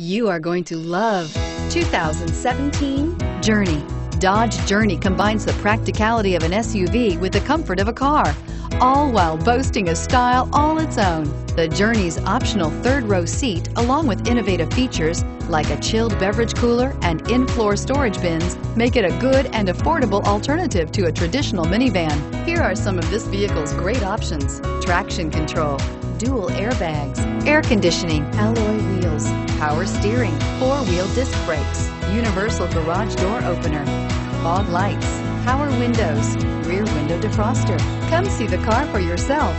You are going to love 2017 Journey. Dodge Journey combines the practicality of an SUV with the comfort of a car, all while boasting a style all its own. The Journey's optional third-row seat, along with innovative features like a chilled beverage cooler and in-floor storage bins, make it a good and affordable alternative to a traditional minivan. Here are some of this vehicle's great options: traction control, dual airbags, air conditioning, alloy wheels, power steering, four-wheel disc brakes, universal garage door opener, fog lights, power windows, rear window defroster. Come see the car for yourself.